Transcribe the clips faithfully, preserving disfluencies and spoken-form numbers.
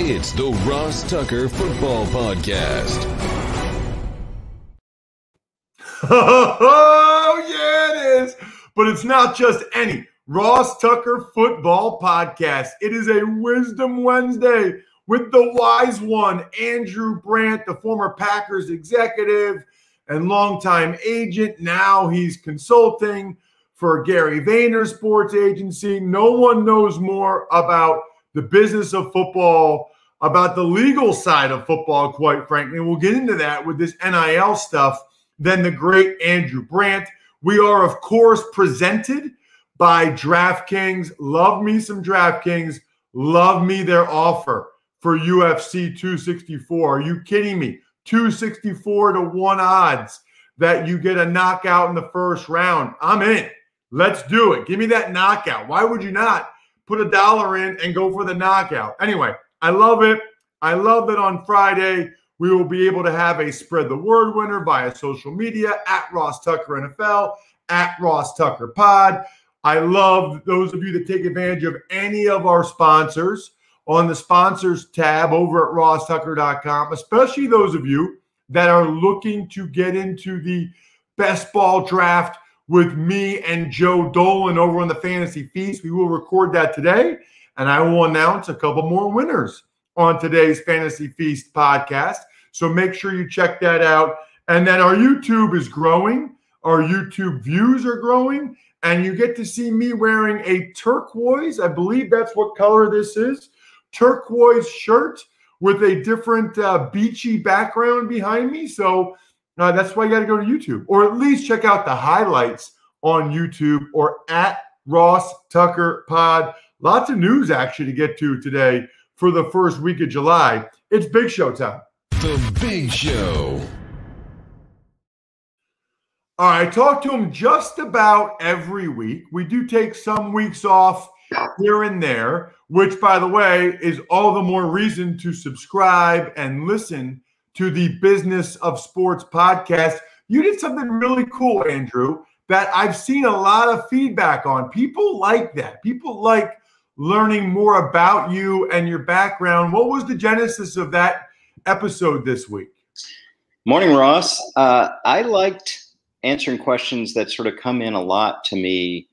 It's the Ross Tucker Football Podcast. Oh, yeah, it is. But it's not just any Ross Tucker Football Podcast. It is a Wisdom Wednesday with the wise one, Andrew Brandt, the former Packers executive and longtime agent. Now he's consulting for Gary Vayner Sports Agency. No one knows more about the business of football, about the legal side of football, quite frankly. We'll get into that with this N I L stuff than the great Andrew Brandt. We are, of course, presented by DraftKings. Love me some DraftKings. Love me their offer for U F C two sixty-four. Are you kidding me? two sixty-four to one odds that you get a knockout in the first round. I'm in. Let's do it. Give me that knockout. Why would you not put a dollar in and go for the knockout? Anyway, I love it. I love that on Friday we will be able to have a spread the word winner via social media at Ross Tucker N F L, at Ross Tucker Pod. I love those of you that take advantage of any of our sponsors on the sponsors tab over at Ross Tucker dot com, especially those of you that are looking to get into the best ball draft with me and Joe Dolan over on the Fantasy Feast. We will record that today, and I will announce a couple more winners on today's Fantasy Feast podcast. So make sure you check that out. And then our YouTube is growing. Our YouTube views are growing, and you get to see me wearing a turquoise, I believe that's what color this is, turquoise shirt with a different uh, beachy background behind me. So uh, that's why you got to go to YouTube, or at least check out the highlights on YouTube or at Ross Tucker Pod. Lots of news actually to get to today for the first week of July. It's Big Show time. The Big Show. All right, I talk to him just about every week. We do take some weeks off here and there, which, by the way, is all the more reason to subscribe and listen to the Business of Sports podcast. You did something really cool, Andrew, that I've seen a lot of feedback on. People like that. People like learning more about you and your background. What was the genesis of that episode this week? Morning, Ross. Uh, I liked answering questions that sort of come in a lot to me.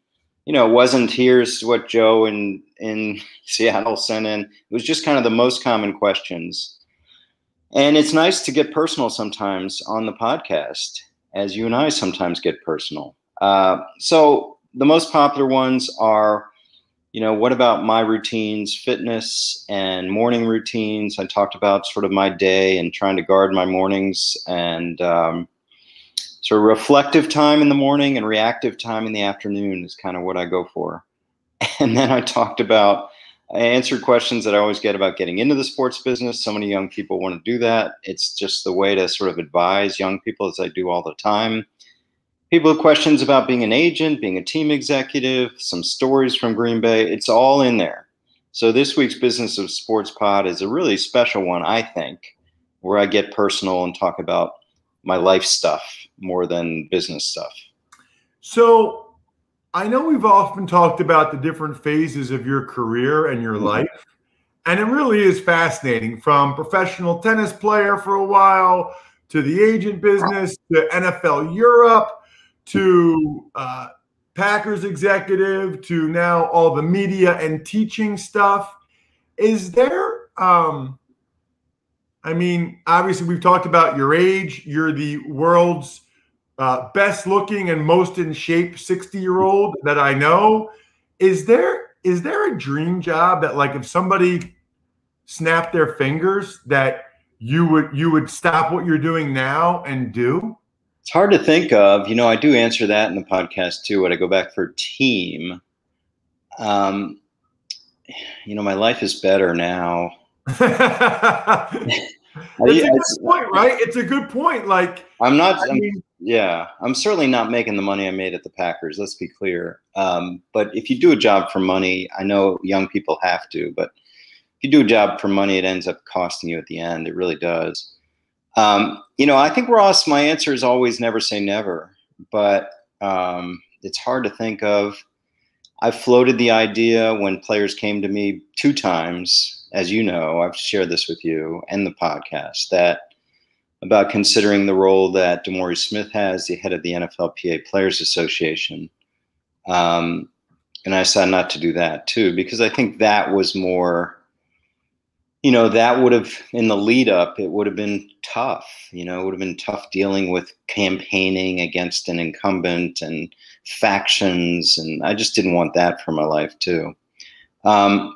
You know, it wasn't here's what Joe in, in Seattle sent in. It was just kind of the most common questions. And it's nice to get personal sometimes on the podcast, as you and I sometimes get personal. Uh, so the most popular ones are, you know, what about my routines, fitness and morning routines? I talked about sort of my day and trying to guard my mornings, and um, so reflective time in the morning and reactive time in the afternoon is kind of what I go for. And then I talked about, I answered questions that I always get about getting into the sports business. So many young people want to do that. It's just the way to sort of advise young people, as I do all the time. People have questions about being an agent, being a team executive, some stories from Green Bay. It's all in there. So this week's Business of Sports Pod is a really special one, I think, where I get personal and talk about my life stuff more than business stuff. So I know we've often talked about the different phases of your career and your mm-hmm. life, and it really is fascinating, from professional tennis player for a while to the agent business, to N F L Europe, to uh, Packers executive, to now all the media and teaching stuff. Is there, um, I mean, obviously we've talked about your age. You're the world's uh, best looking and most in shape sixty year old that I know. Is there, is there a dream job that, like, if somebody snapped their fingers, that you would, you would stop what you're doing now and do? It's hard to think of. You know, I do answer that in the podcast too, when I go back for team. Um, you know, my life is better now. It's a good point, right? It's a good point. Like, I'm not, I mean, yeah, I'm certainly not making the money I made at the Packers. Let's be clear. Um, but if you do a job for money, I know young people have to, but if you do a job for money, it ends up costing you at the end. It really does. Um, you know, I think, Ross, my answer is always never say never, but um, it's hard to think of. I floated the idea when players came to me two times, as you know, I've shared this with you and the podcast, that about considering the role that D'Amore Smith has, the head of the N F L P A Players Association. Um, and I decided not to do that too, because I think that was more, you know, that would have, in the lead up, it would have been tough. You know, it would have been tough dealing with campaigning against an incumbent and factions. And I just didn't want that for my life too. Um,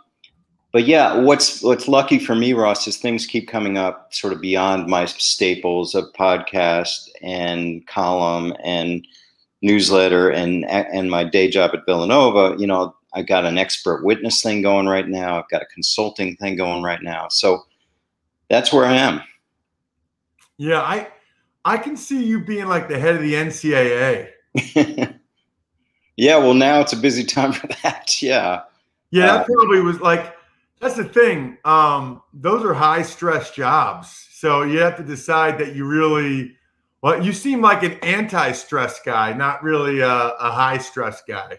but yeah, what's, what's lucky for me, Ross, is things keep coming up sort of beyond my staples of podcast and column and newsletter and, and my day job at Villanova. You know, I've got an expert witness thing going right now. I've got a consulting thing going right now. So that's where I am. Yeah, I I can see you being like the head of the N C double A. Yeah, well, now it's a busy time for that. Yeah. Yeah, that uh, probably was like, that's the thing. Um, those are high-stress jobs. So you have to decide that you really, well, you seem like an anti-stress guy, not really a, a high-stress guy.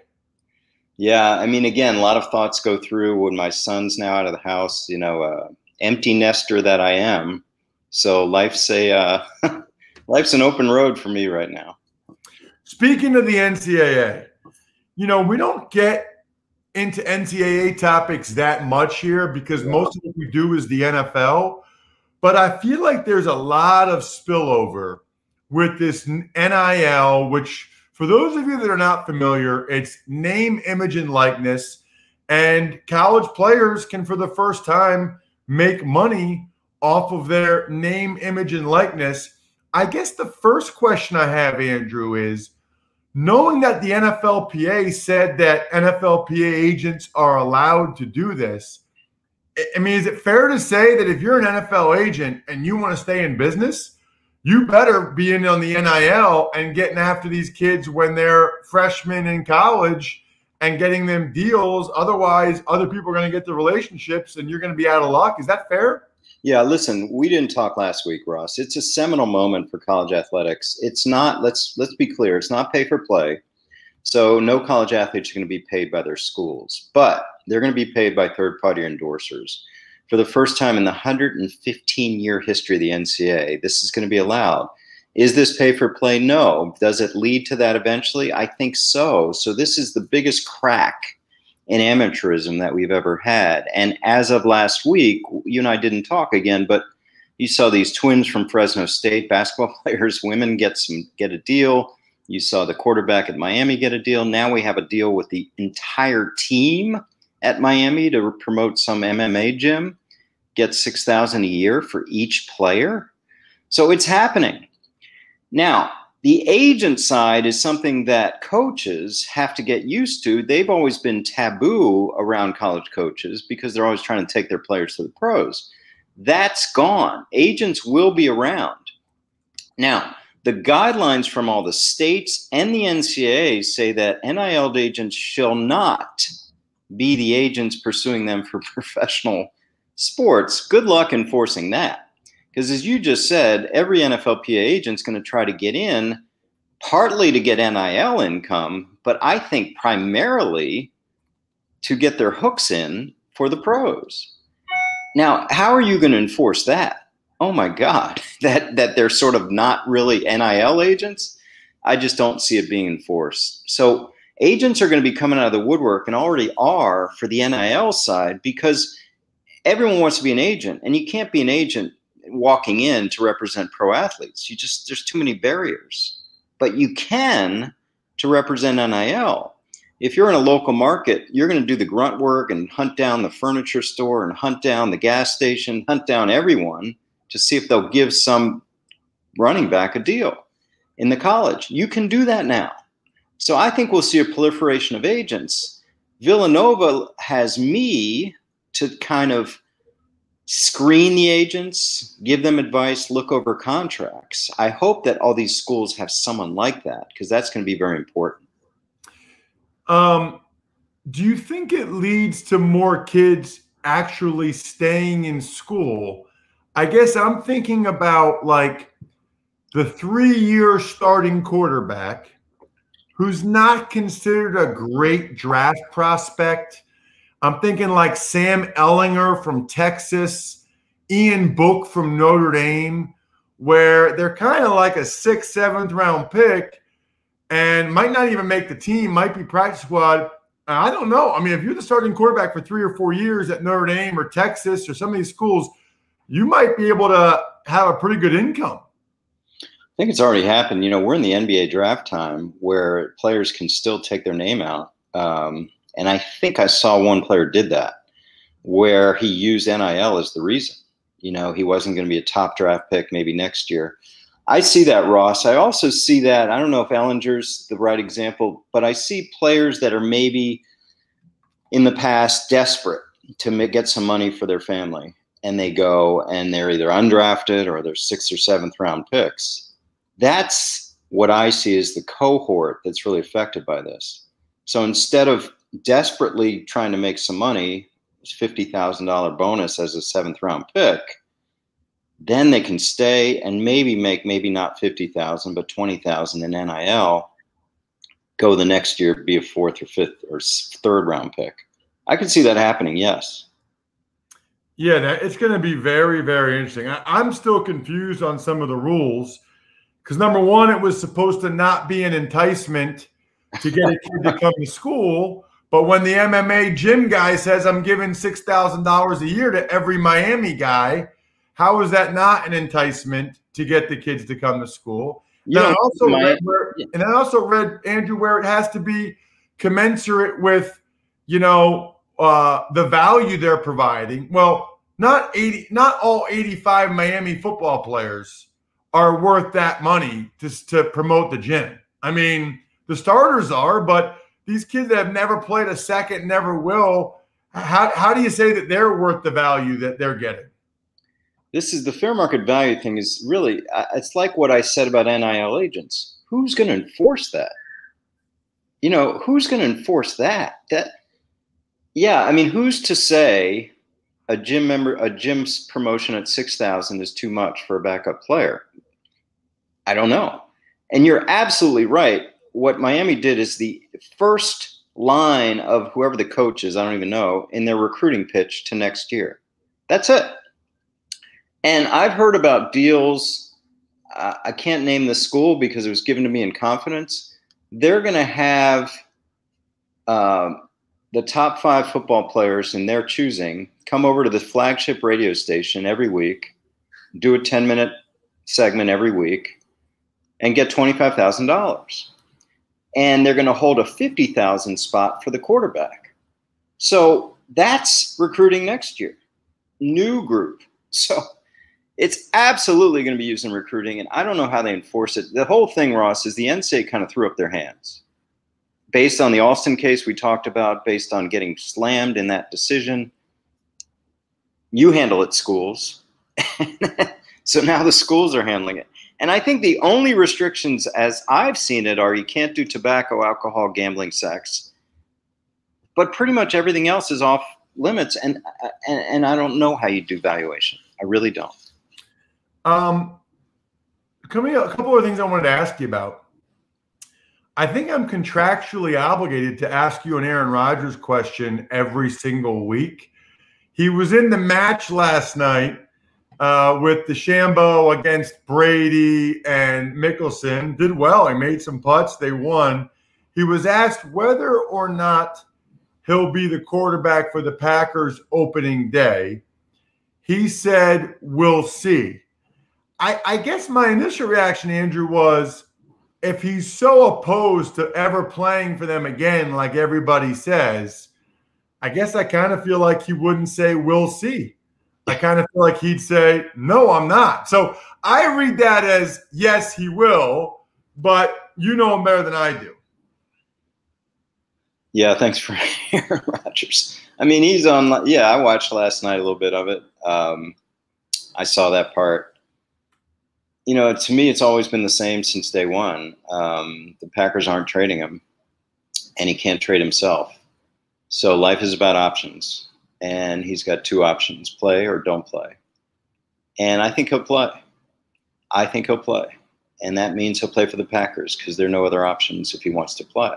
Yeah, I mean, again, a lot of thoughts go through when my son's now out of the house, you know, uh, empty nester that I am. So life's a uh, life's an open road for me right now. Speaking of the N C double A, you know, we don't get into N C double A topics that much here because yeah. most of what we do is the N F L. But I feel like there's a lot of spillover with this N I L, which, for those of you that are not familiar, it's name, image, and likeness. And college players can, for the first time, make money off of their name, image, and likeness. I guess the first question I have, Andrew, is knowing that the N F L P A said that N F L P A agents are allowed to do this, I mean, is it fair to say that if you're an N F L agent and you want to stay in business, you better be in on the N I L and getting after these kids when they're freshmen in college and getting them deals? Otherwise, other people are going to get the relationships and you're going to be out of luck. Is that fair? Yeah, listen, we didn't talk last week, Ross. It's a seminal moment for college athletics. It's not, let's let's be clear, it's not pay for play. So no college athletes are going to be paid by their schools, but they're going to be paid by third-party endorsers. For the first time in the one hundred fifteen year history of the N C double A, this is going to be allowed. Is this pay for play? No. Does it lead to that eventually? I think so. So this is the biggest crack in amateurism that we've ever had. And as of last week, you and I didn't talk again, but you saw these twins from Fresno State, basketball players, women get some get a deal. You saw the quarterback at Miami get a deal. Now we have a deal with the entire team at Miami to promote some M M A gym. Get six thousand dollars a year for each player. So it's happening. Now, the agent side is something that coaches have to get used to. They've always been taboo around college coaches because they're always trying to take their players to the pros. That's gone. Agents will be around. Now, the guidelines from all the states and the N C double A say that N I L agents shall not be the agents pursuing them for professional sports. Good luck enforcing that. Because as you just said, every N F L P A agent's going to try to get in, partly to get N I L income, but I think primarily to get their hooks in for the pros. Now, how are you going to enforce that? Oh my God, that, that they're sort of not really N I L agents? I just don't see it being enforced. So agents are going to be coming out of the woodwork and already are for the N I L side because everyone wants to be an agent, and you can't be an agent walking in to represent pro athletes. You just, there's too many barriers, but you can to represent N I L. If you're in a local market, you're going to do the grunt work and hunt down the furniture store and hunt down the gas station, hunt down everyone to see if they'll give some running back a deal in the college. You can do that now. So I think we'll see a proliferation of agents. Villanova has me to kind of screen the agents, give them advice, look over contracts. I hope that all these schools have someone like that because that's going to be very important. Um, do you think it leads to more kids actually staying in school? I guess I'm thinking about like the three-year starting quarterback who's not considered a great draft prospect. I'm thinking like Sam Ellinger from Texas, Ian Book from Notre Dame, where they're kind of like a sixth, seventh round pick and might not even make the team, might be practice squad. I don't know. I mean, if you're the starting quarterback for three or four years at Notre Dame or Texas or some of these schools, you might be able to have a pretty good income. I think it's already happened. You know, we're in the N B A draft time where players can still take their name out. Um, and I think I saw one player did that where he used N I L as the reason. You know, he wasn't going to be a top draft pick maybe next year. I see that, Ross. I also see that. I don't know if Ellinger's the right example, but I see players that are maybe in the past desperate to get some money for their family, and they go and they're either undrafted or they're sixth or seventh round picks. That's what I see as the cohort that's really affected by this. So instead of desperately trying to make some money, it's fifty thousand dollar bonus as a seventh round pick, then they can stay and maybe make maybe not fifty thousand, but twenty thousand in N I L, go the next year, be a fourth or fifth or third round pick. I can see that happening. Yes. Yeah. It's going to be very, very interesting. I, I'm still confused on some of the rules because number one, it was supposed to not be an enticement to get a kid to come to school. But when the M M A gym guy says, I'm giving six thousand dollars a year to every Miami guy, how is that not an enticement to get the kids to come to school? Yeah, and, I also my, read where, yeah. and I also read, Andrew, where it has to be commensurate with, you know, uh, the value they're providing. Well, not eighty, not all eighty-five Miami football players are worth that money to, to promote the gym. I mean, the starters are, but these kids that have never played a second, never will, how, how do you say that they're worth the value that they're getting? This is the fair market value thing is really, it's like what I said about N I L agents. Who's going to enforce that? You know, who's going to enforce that? That, yeah. I mean, who's to say a gym member, a gym's promotion at six thousand is too much for a backup player? I don't know. And you're absolutely right. What Miami did is the first line of whoever the coach is, I don't even know, in their recruiting pitch to next year. That's it. And I've heard about deals, uh, I can't name the school because it was given to me in confidence. They're going to have uh, the top five football players in their choosing come over to the flagship radio station every week, do a ten-minute segment every week, and get twenty-five thousand dollars. And they're going to hold a fifty thousand dollars spot for the quarterback. So that's recruiting next year. New group. So it's absolutely going to be used in recruiting, and I don't know how they enforce it. The whole thing, Ross, is the N C double A kind of threw up their hands. Based on the Alston case we talked about, based on getting slammed in that decision, you handle it, schools. So now the schools are handling it. And I think the only restrictions, as I've seen it, are you can't do tobacco, alcohol, gambling, sex. But pretty much everything else is off limits, and, and and I don't know how you do valuation. I really don't. Um, coming up, a couple of things I wanted to ask you about. I think I'm contractually obligated to ask you an Aaron Rodgers question every single week. He was in the match last night uh, with DeChambeau against Brady and Mickelson. Did well. He made some putts. They won. He was asked whether or not he'll be the quarterback for the Packers opening day. He said, we'll see. I, I guess my initial reaction, Andrew, was if he's so opposed to ever playing for them again, like everybody says, I guess I kind of feel like he wouldn't say, we'll see. I kind of feel like he'd say, no, I'm not. So I read that as, yes, he will, but you know him better than I do. Yeah, thanks for Aaron Rodgers. I mean, he's on – yeah, I watched last night a little bit of it. Um, I saw that part. You know, to me, it's always been the same since day one. Um, the Packers aren't trading him, and he can't trade himself. So life is about options, and he's got two options, play or don't play. And I think he'll play. I think he'll play. and that means he'll play for the Packers because there are no other options if he wants to play.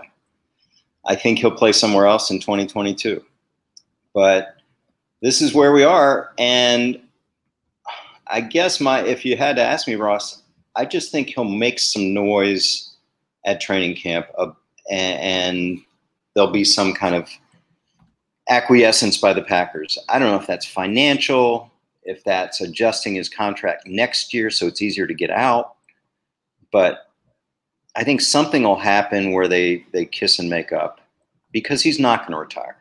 I think he'll play somewhere else in twenty twenty-two. But this is where we are, and I guess my if you had to ask me, Ross, I just think he'll make some noise at training camp, uh, and, and there'll be some kind of acquiescence by the Packers. I don't know if that's financial, if that's adjusting his contract next year so it's easier to get out, but I think something will happen where they, they kiss and make up, because he's not going to retire.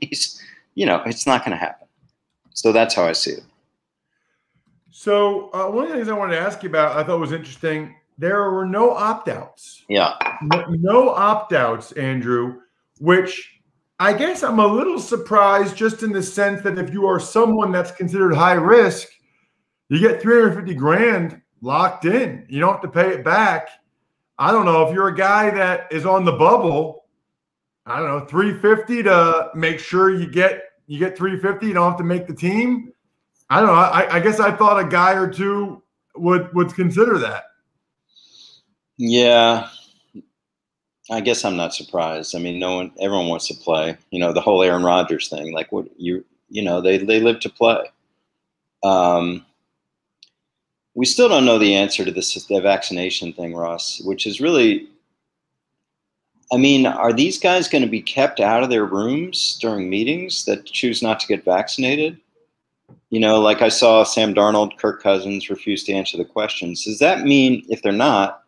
he's, you know, it's not going to happen. So that's how I see it. So uh, one of the things I wanted to ask you about, I thought was interesting. There were no opt-outs. Yeah. No, no opt-outs, Andrew, which I guess I'm a little surprised, just in the sense that if you are someone that's considered high risk, you get three hundred fifty grand locked in. You don't have to pay it back. I don't know if you're a guy that is on the bubble, I don't know, three fifty to make sure you get you get three fifty, you don't have to make the team. I don't know. I, I guess I thought a guy or two would would consider that. Yeah, I guess I'm not surprised. I mean, no one, everyone wants to play. You know, the whole Aaron Rodgers thing. Like, what you you know, they they live to play. Um, we still don't know the answer to this the vaccination thing, Ross, which is really. I mean, are these guys going to be kept out of their rooms during meetings that choose not to get vaccinated? You know, like I saw Sam Darnold, Kirk Cousins refuse to answer the questions. Does that mean if they're not,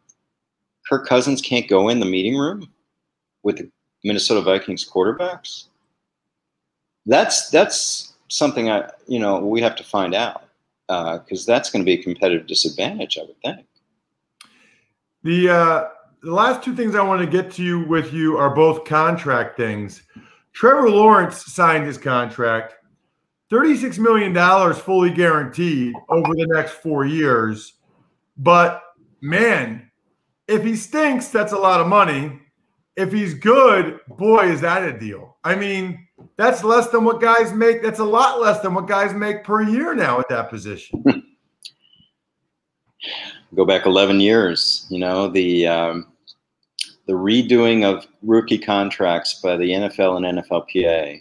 Kirk Cousins can't go in the meeting room with the Minnesota Vikings quarterbacks? That's that's something I you know we have to find out, because uh, that's going to be a competitive disadvantage, I would think. The uh, the last two things I want to get to you with you are both contract things. Trevor Lawrence signed his contract. thirty-six million dollars fully guaranteed over the next four years. But, man, if he stinks, that's a lot of money. If he's good, boy, is that a deal. I mean, that's less than what guys make. That's a lot less than what guys make per year now at that position. Go back eleven years. You know, the, um, the redoing of rookie contracts by the N F L and N F L P A.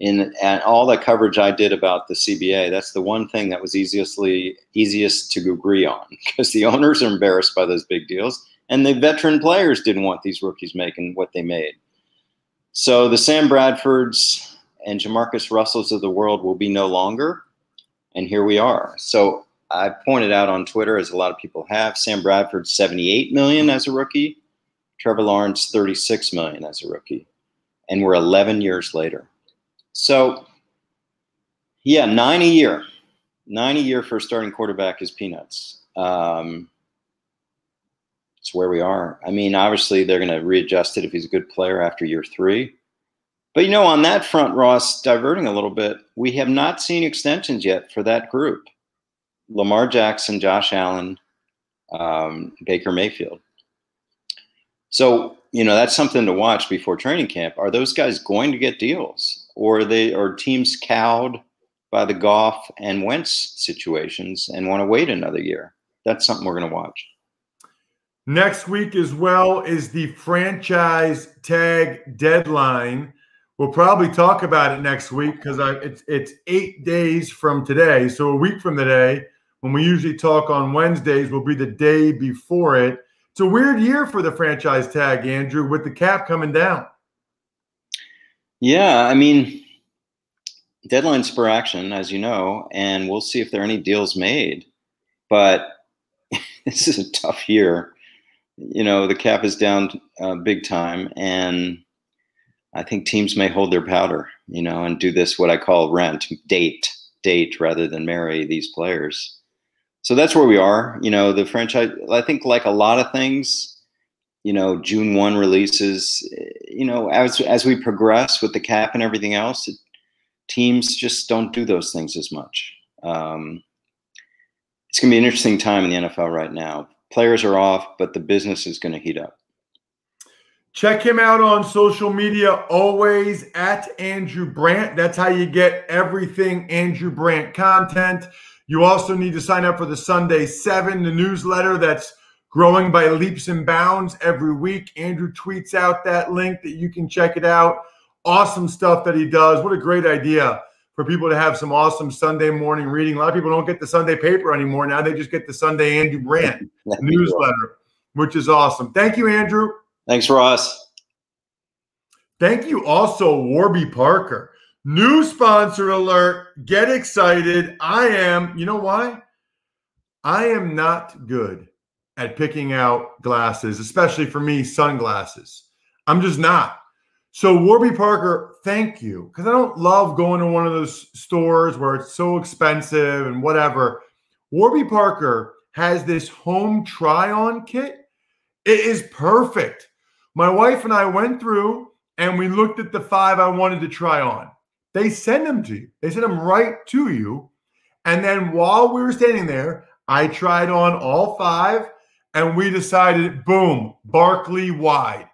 In and all the coverage I did about the C B A, that's the one thing that was easiestly easiest to agree on, because the owners are embarrassed by those big deals, and the veteran players didn't want these rookies making what they made. So the Sam Bradfords and Jamarcus Russells of the world will be no longer, and here we are. So I pointed out on Twitter, as a lot of people have, Sam Bradford seventy-eight million dollars as a rookie, Trevor Lawrence thirty-six million dollars as a rookie, and we're eleven years later. So, yeah, nine a year. Nine a year for a starting quarterback is peanuts. Um, it's where we are. I mean, obviously, they're going to readjust it if he's a good player after year three. But, you know, on that front, Ross, diverting a little bit, we have not seen extensions yet for that group. Lamar Jackson, Josh Allen, um, Baker Mayfield. So, you know, that's something to watch before training camp. Are those guys going to get deals? Or they are teams cowed by the Goff and Wentz situations and want to wait another year? That's something we're going to watch. Next week as well is the franchise tag deadline. We'll probably talk about it next week, because it's, it's eight days from today. So a week from today, when we usually talk on Wednesdays, will be the day before it. It's a weird year for the franchise tag, Andrew, with the cap coming down. Yeah, I mean, deadline spur action, as you know, and we'll see if there are any deals made. But this is a tough year. You know, the cap is down uh, big time, and I think teams may hold their powder, you know, and do this, what I call rent, date, date rather than marry these players. So that's where we are. You know, the franchise, I think, like a lot of things, you know, June first releases, you know, as as we progress with the cap and everything else, it, teams just don't do those things as much. Um, it's going to be an interesting time in the N F L right now. Players are off, but the business is going to heat up. Check him out on social media, always at Andrew Brandt. That's how you get everything Andrew Brandt content. You also need to sign up for the Sunday seven, the newsletter that's growing by leaps and bounds every week. Andrew tweets out that link that you can check it out. Awesome stuff that he does. What a great idea for people to have some awesome Sunday morning reading. A lot of people don't get the Sunday paper anymore. Now they just get the Sunday Andrew Brandt newsletter, which is awesome. Thank you, Andrew. Thanks, Ross. Thank you also, Warby Parker. New sponsor alert. Get excited. I am, you know why? I am not good at picking out glasses, especially for me, sunglasses. I'm just not. So Warby Parker, thank you, because I don't love going to one of those stores where it's so expensive and whatever. Warby Parker has this home try-on kit. It is perfect. My wife and I went through and we looked at the five I wanted to try on. They send them to you. They send them right to you. And then while we were standing there, I tried on all five and we decided, boom, Barkley wide.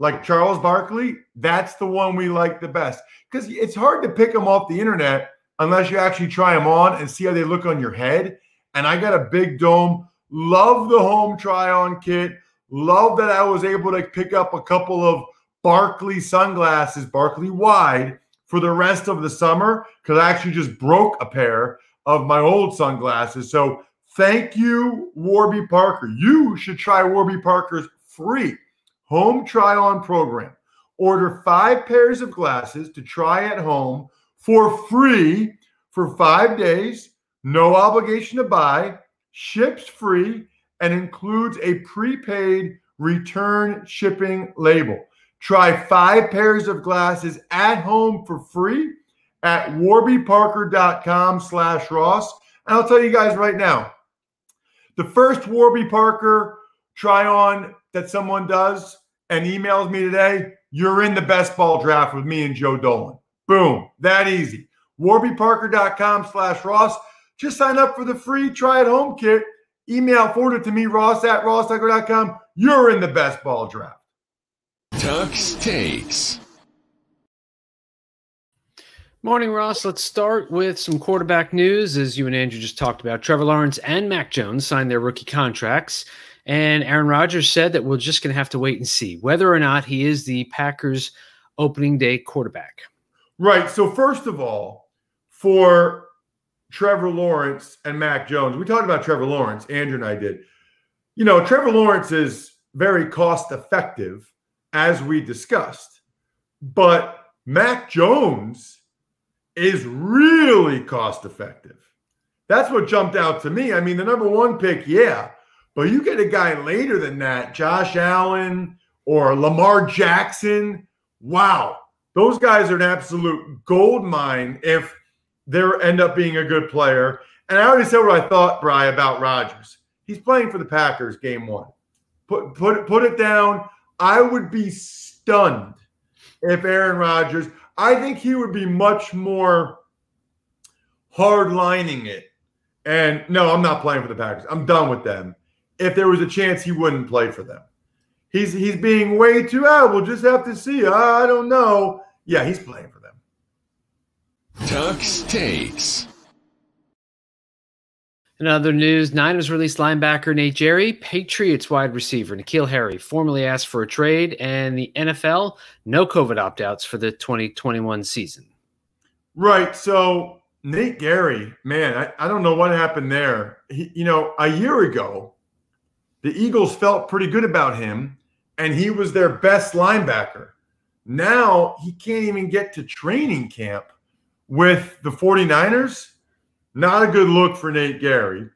Like Charles Barkley, that's the one we like the best. Because it's hard to pick them off the internet unless you actually try them on and see how they look on your head. And I got a big dome. Love the home try-on kit. Love that I was able to pick up a couple of Barkley sunglasses, Barkley wide, for the rest of the summer, because I actually just broke a pair of my old sunglasses. So thank you, Warby Parker. You should try Warby Parker's free home try-on program. Order five pairs of glasses to try at home for free for five days, no obligation to buy, ships free, and includes a prepaid return shipping label. Try five pairs of glasses at home for free at warby parker dot com slash Ross. And I'll tell you guys right now, the first Warby Parker try-on that someone does and emails me today, you're in the best ball draft with me and Joe Dolan. Boom. That easy. warby parker dot com slash Ross. Just sign up for the free try at home kit. Email forward it to me, Ross at Ross Tucker dot com. You're in the best ball draft. Tux Takes. Morning, Ross. Let's start with some quarterback news. As you and Andrew just talked about, Trevor Lawrence and Mac Jones signed their rookie contracts. And Aaron Rodgers said that we're just going to have to wait and see whether or not he is the Packers opening day quarterback. Right. So first of all, for Trevor Lawrence and Mac Jones, we talked about Trevor Lawrence, Andrew and I did. You know, Trevor Lawrence is very cost effective, as we discussed, but Mac Jones is really cost effective. That's what jumped out to me. I mean, the number one pick, yeah. But you get a guy later than that, Josh Allen or Lamar Jackson. Wow. Those guys are an absolute gold mine if they end up being a good player. And I already said what I thought, Bri, about Rodgers. He's playing for the Packers game one. Put, put, put it down. I would be stunned if Aaron Rodgers – I think he would be much more hard-lining it. And, no, I'm not playing for the Packers. I'm done with them. If there was a chance he wouldn't play for them. He's he's being way too out. We'll just have to see. I don't know. Yeah, he's playing for them. Tux Takes. In other news, Niners released linebacker Nate Gerry, Patriots wide receiver N'Keal Harry formally asked for a trade, and the N F L, no COVID opt-outs for the twenty twenty-one season. Right, so Nate Gerry, man, I, I don't know what happened there. He, you know, a year ago, the Eagles felt pretty good about him, and he was their best linebacker. Now he can't even get to training camp with the forty-niners. Not a good look for Nate Gerry.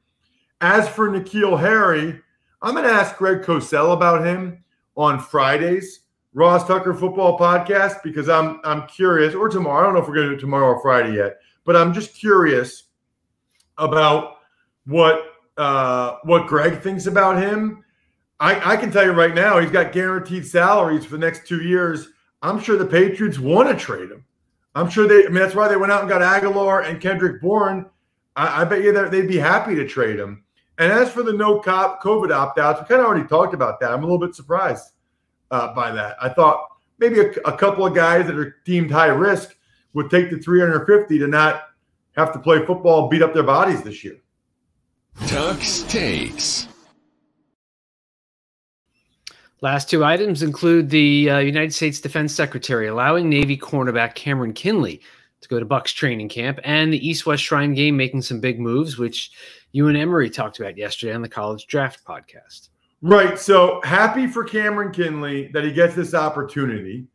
As for N'Keal Harry, I'm going to ask Greg Cosell about him on Fridays, Ross Tucker Football Podcast, because I'm I'm curious, or tomorrow. I don't know if we're going to do it tomorrow or Friday yet, but I'm just curious about what – Uh, what Greg thinks about him. I, I can tell you right now, he's got guaranteed salaries for the next two years. I'm sure the Patriots want to trade him. I'm sure they, I mean, that's why they went out and got Aguilar and Kendrick Bourne. I, I bet you that they'd be happy to trade him. And as for the no cop COVID opt-outs, we kind of already talked about that. I'm a little bit surprised uh, by that. I thought maybe a, a couple of guys that are deemed high risk would take the three hundred fifty to not have to play football, beat up their bodies this year. Tux Takes. Last two items include the uh, United States Defense Secretary allowing Navy cornerback Cameron Kinley to go to Bucs training camp, and the East-West Shrine game making some big moves, which you and Emery talked about yesterday on the College Draft podcast. Right. So happy for Cameron Kinley that he gets this opportunity.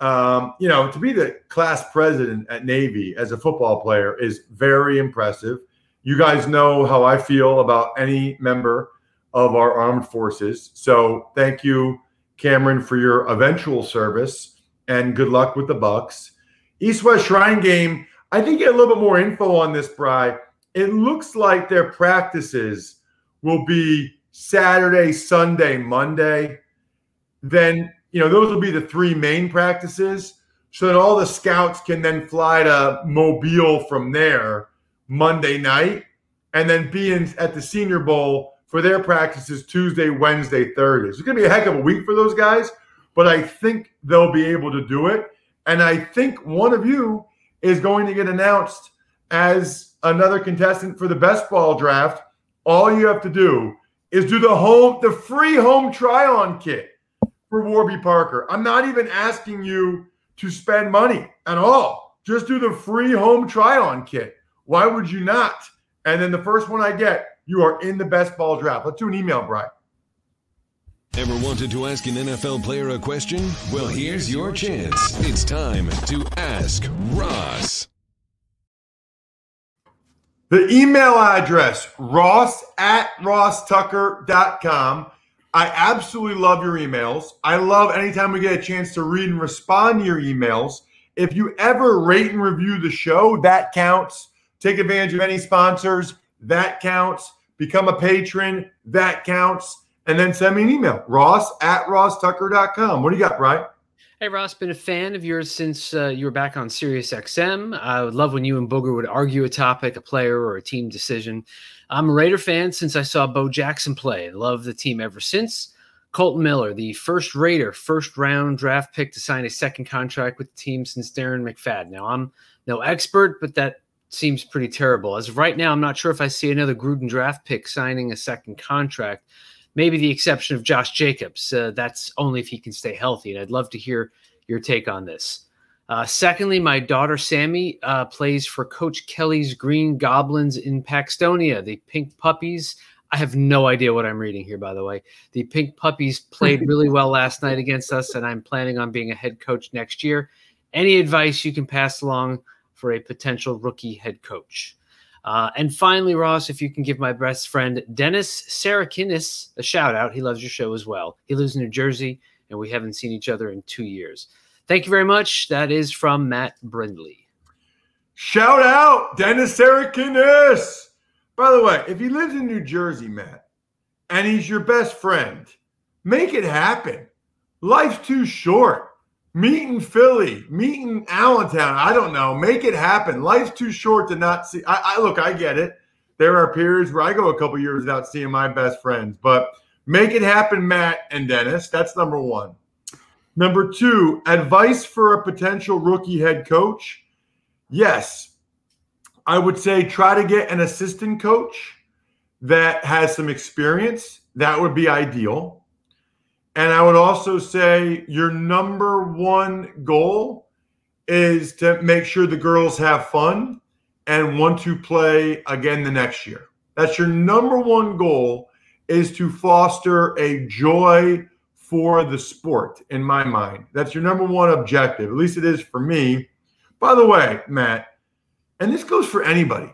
Um, you know, to be the class president at Navy as a football player is very impressive. You guys know how I feel about any member of our armed forces. So thank you, Cameron, for your eventual service, and good luck with the Bucs. East-West Shrine game, I think get a little bit more info on this, Bri. It looks like their practices will be Saturday, Sunday, Monday. Then, you know, those will be the three main practices. So that all the scouts can then fly to Mobile from there Monday night and then be in, at the Senior Bowl for their practices Tuesday, Wednesday, Thursday. It's going to be a heck of a week for those guys, but I think they'll be able to do it. And I think one of you is going to get announced as another contestant for the best ball draft. All you have to do is do the home, the free home try-on kit for Warby Parker. I'm not even asking you to spend money at all. Just do the free home try-on kit. Why would you not? And then the first one I get, you are in the best ball draft. Let's do an email, Brian. Ever wanted to ask an N F L player a question? Well, here's your chance. It's time to ask Ross. The email address, Ross at Ross Tucker dot com. I absolutely love your emails. I love anytime we get a chance to read and respond to your emails. If you ever rate and review the show, that counts. Take advantage of any sponsors, that counts. Become a patron, that counts. And then send me an email, Ross at Ross Tucker dot com. What do you got, Brian? Hey, Ross, been a fan of yours since uh, you were back on Sirius X M. I would love when you and Booger would argue a topic, a player, or a team decision. I'm a Raider fan since I saw Bo Jackson play. Love the team ever since. Kolton Miller, the first Raider, first-round draft pick to sign a second contract with the team since Darren McFadden. Now, I'm no expert, but that seems pretty terrible. As of right now, I'm not sure if I see another Gruden draft pick signing a second contract. Maybe the exception of Josh Jacobs. Uh, that's only if he can stay healthy, and I'd love to hear your take on this. Uh, secondly, my daughter Sammy uh, plays for Coach Kelly's Green Goblins in Paxtonia, the Pink Puppies. I have no idea what I'm reading here, by the way. The Pink Puppies played really well last night against us, and I'm planning on being a head coach next year. Any advice you can pass along for a potential rookie head coach? Uh, and finally, Ross, if you can give my best friend Dennis Sarakinis a shout-out. He loves your show as well. He lives in New Jersey, and we haven't seen each other in two years. Thank you very much. That is from Matt Brindley. Shout-out, Dennis Sarakinis! By the way, if he lives in New Jersey, Matt, and he's your best friend, make it happen. Life's too short. Meet in Philly, meet in Allentown. I don't know. Make it happen. Life's too short to not see. I, I look, I get it. There are periods where I go a couple years without seeing my best friends, but make it happen, Matt and Dennis. That's number one. Number two, advice for a potential rookie head coach. Yes, I would say try to get an assistant coach that has some experience. That would be ideal. And I would also say your number one goal is to make sure the girls have fun and want to play again the next year. That's your number one goal, is to foster a joy for the sport, in my mind. That's your number one objective. At least it is for me. By the way, Matt, and this goes for anybody,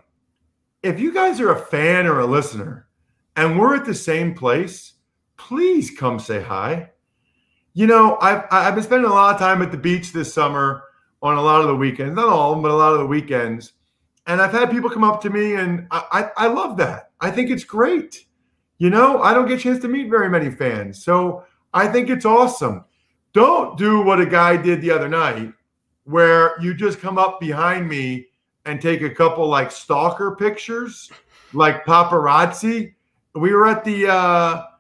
if you guys are a fan or a listener and we're at the same place, please come say hi. You know, I've, I've been spending a lot of time at the beach this summer on a lot of the weekends. Not all of them, but a lot of the weekends. And I've had people come up to me, and I, I, I love that. I think it's great. You know, I don't get a chance to meet very many fans. So I think it's awesome. Don't do what a guy did the other night where you just come up behind me and take a couple, like, stalker pictures, like paparazzi. We were at the uh, –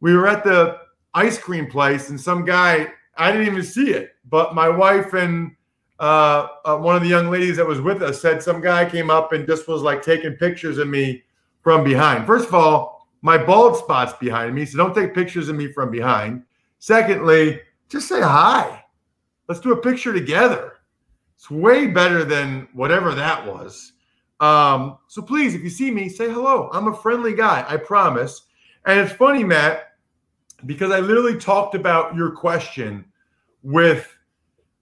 We were at the ice cream place, and some guy, I didn't even see it, but my wife and uh, uh, one of the young ladies that was with us said some guy came up and just was like taking pictures of me from behind. First of all, my bald spot's behind me, so don't take pictures of me from behind. Secondly, just say hi. Let's do a picture together. It's way better than whatever that was. Um, so please, if you see me, say hello. I'm a friendly guy, I promise. And it's funny, Matt, because I literally talked about your question with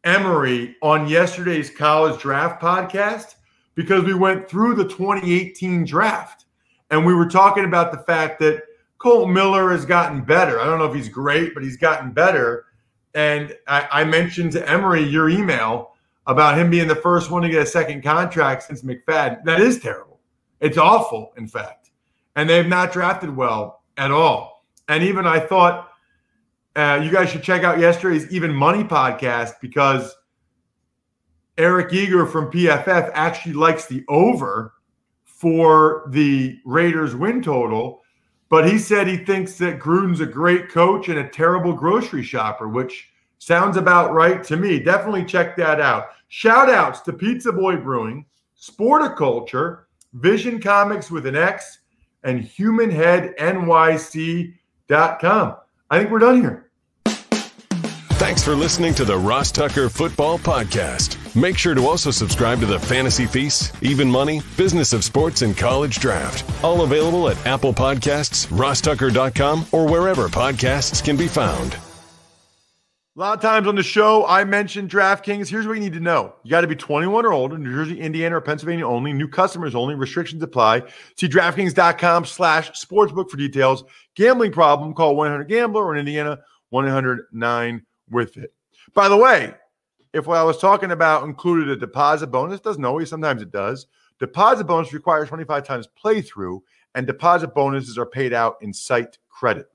Emery on yesterday's college draft podcast, because we went through the twenty eighteen draft and we were talking about the fact that Kolton Miller has gotten better. I don't know if he's great, but he's gotten better. And I, I mentioned to Emery your email about him being the first one to get a second contract since McFadden. That is terrible. It's awful, in fact. And they've not drafted well at all. And even I thought uh, you guys should check out yesterday's Even Money podcast, because Eric Eager from P F F actually likes the over for the Raiders win total. But he said he thinks that Gruden's a great coach and a terrible grocery shopper, which sounds about right to me. Definitely check that out. Shout outs to Pizza Boy Brewing, Sporticulture, Vision Comics with an X, and human head N Y C dot com. I think we're done here. Thanks for listening to the Ross Tucker Football Podcast. Make sure to also subscribe to the Fantasy Feast, Even Money, Business of Sports, and College Draft. All available at Apple Podcasts, Ross Tucker dot com, or wherever podcasts can be found. A lot of times on the show, I mentioned DraftKings. Here's what you need to know. You got to be twenty-one or older, New Jersey, Indiana, or Pennsylvania only, new customers only, restrictions apply. See DraftKings dot com slash sportsbook for details. Gambling problem, call one eight hundred gambler, or in Indiana, one eight hundred nine with it. By the way, if what I was talking about included a deposit bonus, doesn't always, sometimes it does. Deposit bonus requires twenty-five times playthrough, and deposit bonuses are paid out in site credit.